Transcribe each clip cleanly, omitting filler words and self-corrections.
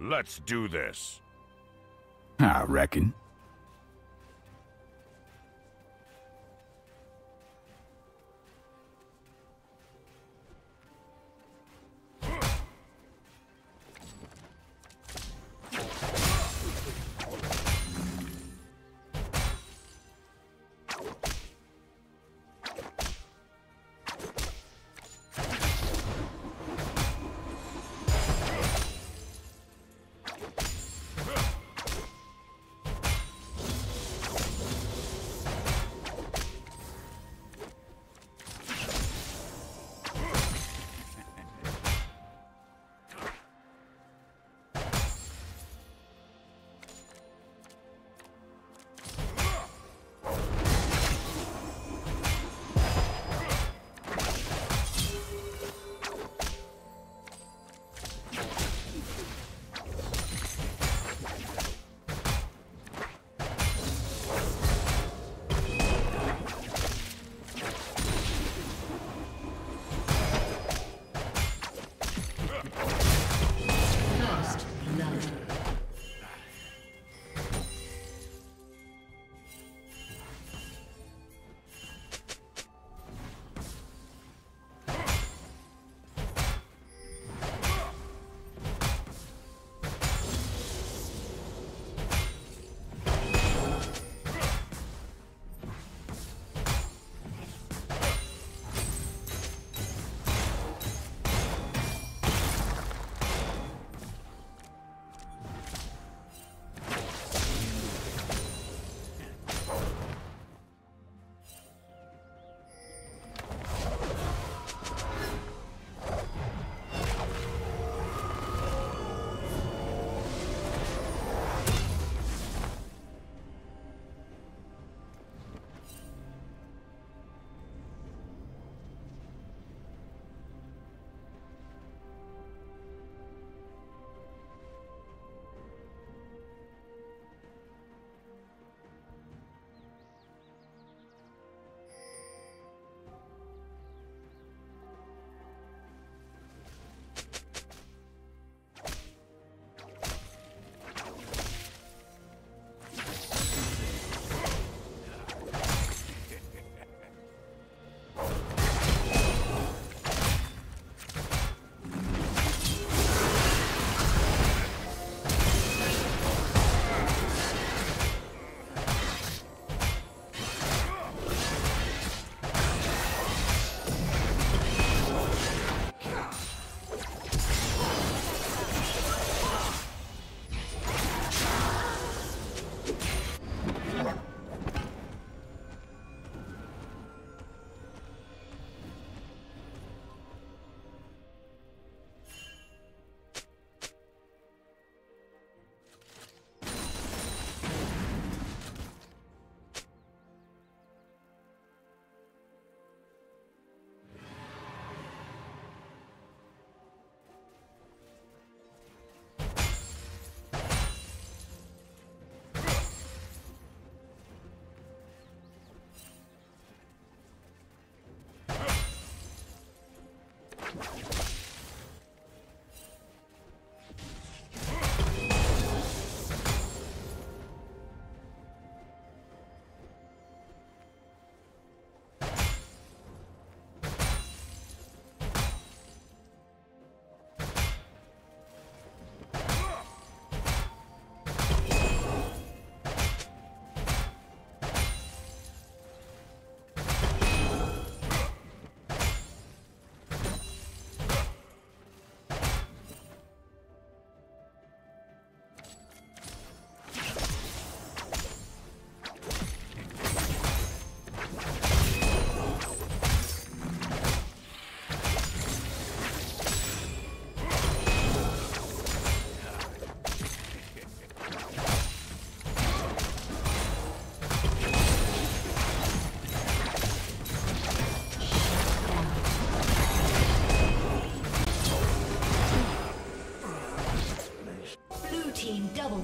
Let's do this. I reckon.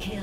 Kill.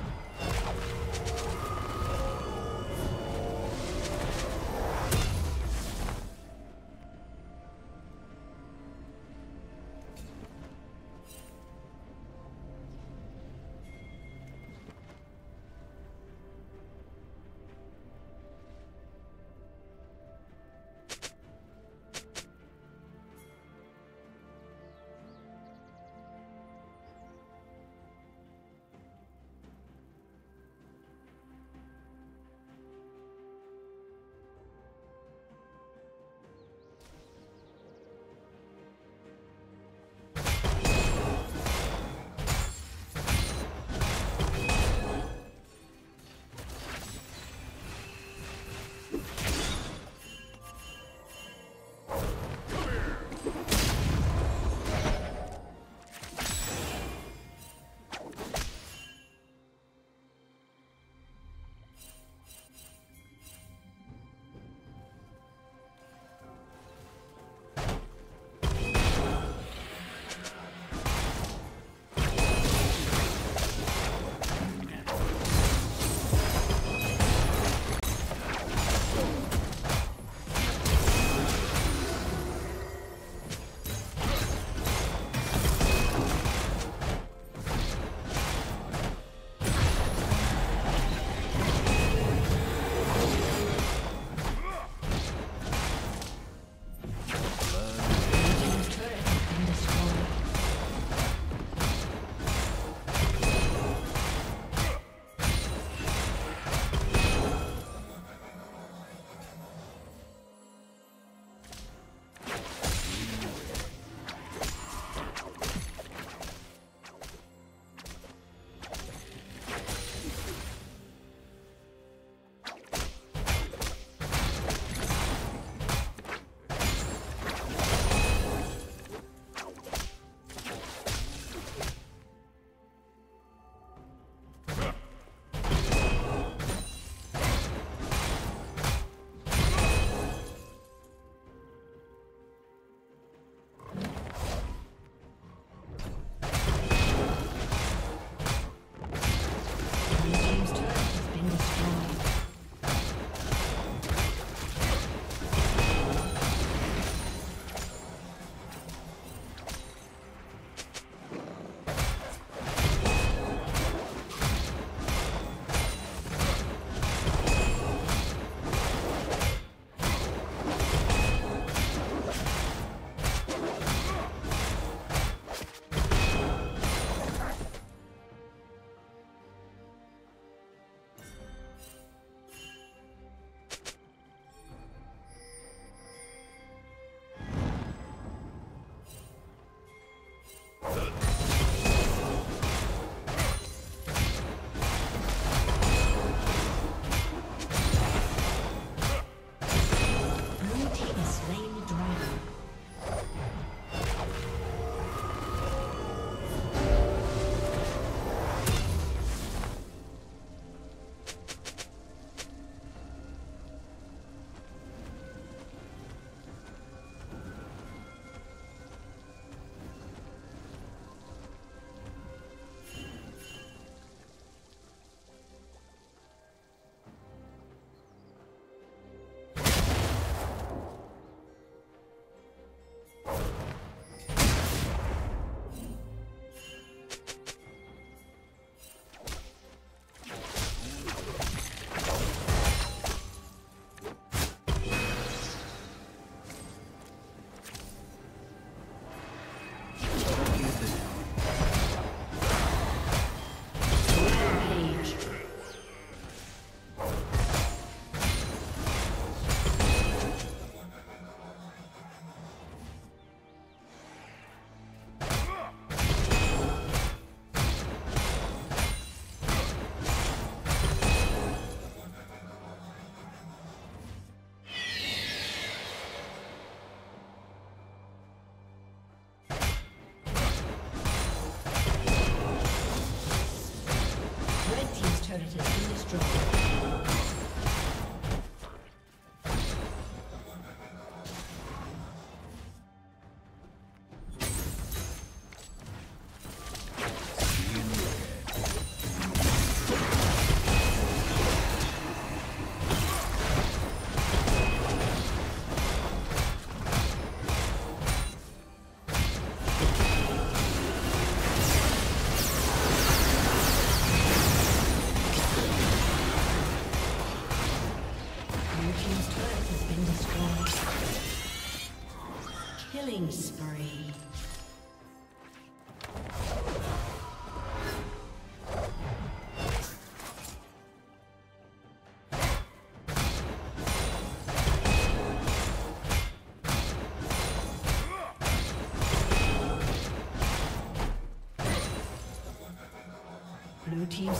has been destroyed. Killing spree. Blue team's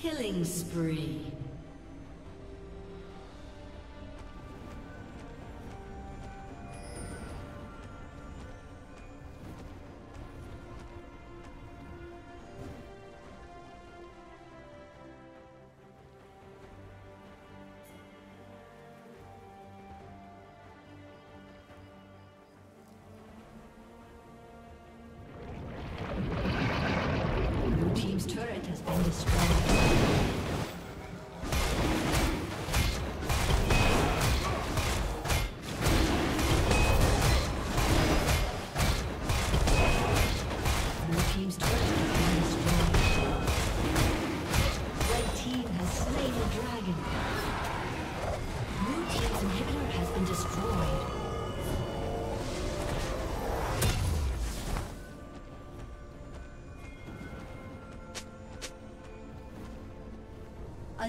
Killing spree. Blue team's turret has been destroyed. A